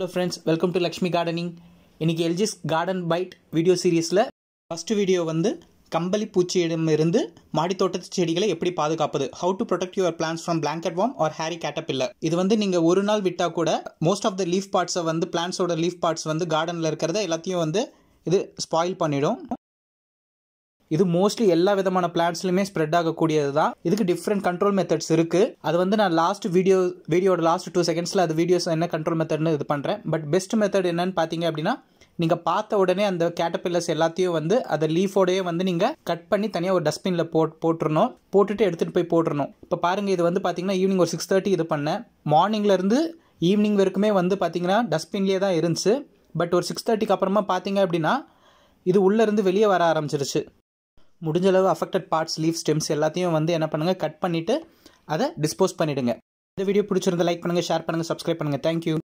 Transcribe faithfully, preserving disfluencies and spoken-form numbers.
Hello friends welcome to Lakshmi gardening इनकी एल्जिस garden bite video सीरीज़ल फर्स्ट वीडियो वंदु कंबली पूची माड़ी तोट्टत्तु चेडिगलै एप्पड़ी पादुकाप्पदु how to protect your plants from blanket worm or hairy caterpillar इदु वंदु नींगा ओरु नाल विट्टा कूड most of the leaf parts वंदु प्लांट्स ओड लीफ पार्ट्स वंदु गार्डनला इरुक्किरदा एल्लाथैयुम वंदु इदु स्पॉइल पण्णिडुम इदु मोस्टली एल्ला विधमान प्लांट्सलुमे स्प्रेड आगக்கூடியது தான் இதுக்கு डिफरेंट कंट्रोल मेथड्स இருக்கு அது வந்து நான் लास्ट वीडियो वीडियोட लास्ट टू செகண்ட்ஸ்ல அந்த வீடியோஸ் என்ன कंट्रोल மெத்தட்னு இது பண்றேன் बट बेस्ट मेथड என்னன்னு பாத்தீங்க அப்படினா நீங்க பார்த்த உடனே அந்த கேட்டர்பில்லர்ஸ் எல்லாத்தையும் வந்து அத லீஃபோடயே வந்து நீங்க கட் பண்ணி தனியா ஒரு டஸ்ட்பின்ல போட் போட்றணும் போட்டுட்டு எடுத்துட்டு போய் போட்றணும் இப்போ பாருங்க இது வந்து பாத்தீங்கன்னா ஈவினிங் ஒரு six thirty இது பண்ணேன் மார்னிங்ல இருந்து ஈவினிங் வரைக்குமே வந்து பாத்தீங்கன்னா டஸ்ட்பின்லயே தான் இருந்துச்சு பட் ஒரு six thirty க்கு அப்புறமா பாத்தீங்க அப்படினா இது உள்ள இருந்து வெளிய வர ஆரம்பிச்சிருச்சு मुझे अफेक्टेड पार्ट्स लीफ स्टेम्स एल्लाथैयुम पन्नुंगा कट पण्णिट्टु अदा डिस्पोज पण्णिडुंगा। वीडियो पिडिच्चिरुंदा लाइक पण्णुंगा शेयर पण्णुंगा सब्सक्राइब पण्णुंगा। Thank you.